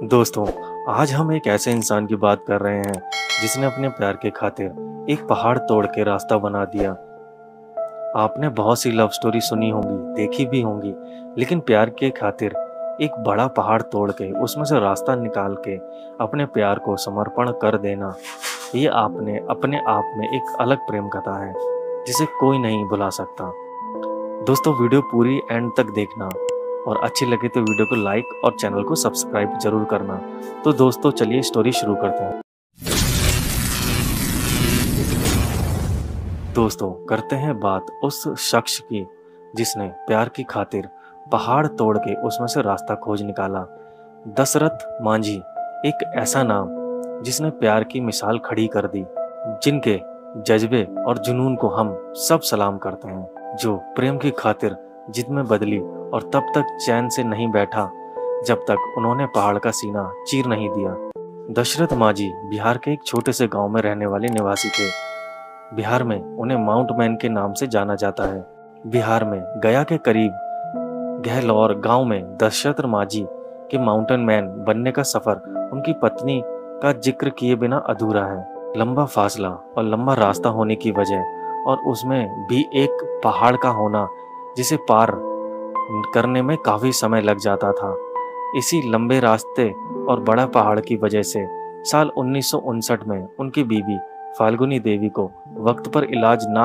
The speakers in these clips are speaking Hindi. दोस्तों, आज हम एक ऐसे इंसान की बात कर रहे हैं जिसने अपने प्यार के खातिर एक पहाड़ तोड़ के रास्ता बना दिया। आपने बहुत सी लव स्टोरी सुनी होंगी, देखी भी होंगी, लेकिन प्यार के खातिर एक बड़ा पहाड़ तोड़ के उसमें से रास्ता निकाल के अपने प्यार को समर्पण कर देना, ये आपने अपने आप में एक अलग प्रेम कथा है जिसे कोई नहीं भुला सकता। दोस्तों, वीडियो पूरी एंड तक देखना और अच्छी लगे तो वीडियो को लाइक और चैनल को सब्सक्राइब जरूर करना। तो दोस्तों, चलिए स्टोरी शुरू करते हैं। दोस्तों, करते हैं बात उस शख्स की जिसने प्यार की खातिर पहाड़ तोड़ के उसमें से रास्ता खोज निकाला। दशरथ मांझी, एक ऐसा नाम जिसने प्यार की मिसाल खड़ी कर दी, जिनके जज्बे और जुनून को हम सब सलाम करते हैं, जो प्रेम की खातिर जिद में बदली और तब तक चैन से नहीं बैठा जब तक उन्होंने पहाड़ का सीना चीर नहीं दिया। दशरथ मांझी बिहार के एक छोटे से गांव में रहने वाले निवासी थे। बिहार में उन्हें माउंटमैन के नाम से जाना जाता है। बिहार में गया के करीब गहलौर गांव में दशरथ मांझी के माउंटेन मैन बनने का सफर उनकी पत्नी का जिक्र किए बिना अधूरा है। लंबा फासला और लंबा रास्ता होने की वजह और उसमें भी एक पहाड़ का होना जिसे पार करने में काफी समय लग जाता था। इसी लंबे रास्ते और बड़ा पहाड़ की वजह से साल 1959 में उनकी बीवी फाल्गुनी देवी को वक्त पर इलाज ना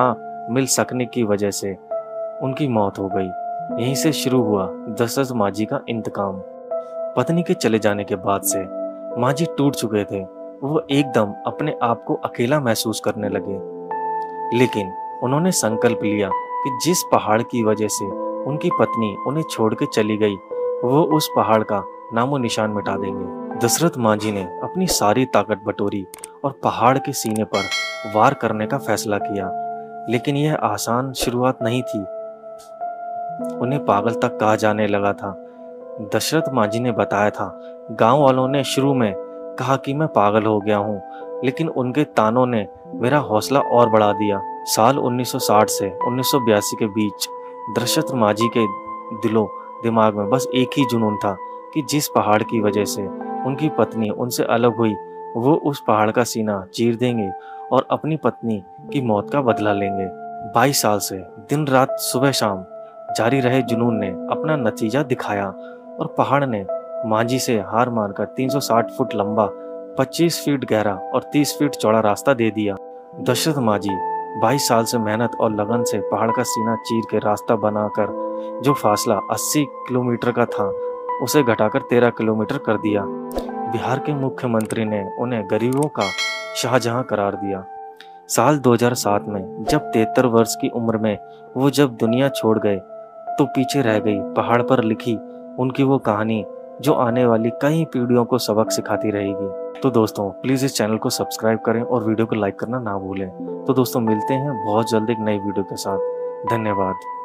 मिल सकने की वजह से उनकी मौत हो गई। यहीं से शुरू हुआ दशरथ मांझी का इंतकाम। पत्नी के चले जाने के बाद से मांझी टूट चुके थे। वो एकदम अपने आप को अकेला महसूस करने लगे, लेकिन उन्होंने संकल्प लिया कि जिस पहाड़ की वजह से उनकी पत्नी उन्हें छोड़ के चली गई, वो उस पहाड़ का नामो निशान मिटा देंगे। दशरथ मांझी ने अपनी सारी ताकत बटोरी और पहाड़ के सीने पर वार करने का फैसला किया, लेकिन यह आसान शुरुआत नहीं थी। उन्हें पागल तक कहा जाने लगा था। दशरथ मांझी ने बताया था, गांव वालों ने शुरू में कहा कि मैं पागल हो गया हूँ, लेकिन उनके तानों ने मेरा हौसला और बढ़ा दिया। साल 1960 से 1982 के बीच दशरथ मांझी के दिलो दिमाग में बस एक ही जुनून था कि जिस पहाड़ की वजह से उनकी पत्नी उनसे अलग हुई, वो उस पहाड़ का सीना चीर देंगे और अपनी पत्नी की मौत का बदला लेंगे। 22 साल से दिन रात सुबह शाम जारी रहे जुनून ने अपना नतीजा दिखाया और पहाड़ ने मांझी से हार मानकर 360 फुट लंबा, 25 फीट गहरा और 30 फीट चौड़ा रास्ता दे दिया। दशरथ मांझी 22 साल से मेहनत और लगन से पहाड़ का सीना चीर के रास्ता बनाकर जो फासला 80 किलोमीटर का था, उसे घटाकर 13 किलोमीटर कर दिया। बिहार के मुख्यमंत्री ने उन्हें गरीबों का शाहजहां करार दिया। साल 2007 में जब 73 वर्ष की उम्र में वो जब दुनिया छोड़ गए, तो पीछे रह गई पहाड़ पर लिखी उनकी वो कहानी जो आने वाली कई पीढ़ियों को सबक सिखाती रहेगी। तो दोस्तों, प्लीज इस चैनल को सब्सक्राइब करें और वीडियो को लाइक करना ना भूलें। तो दोस्तों, मिलते हैं बहुत जल्द एक नई वीडियो के साथ। धन्यवाद।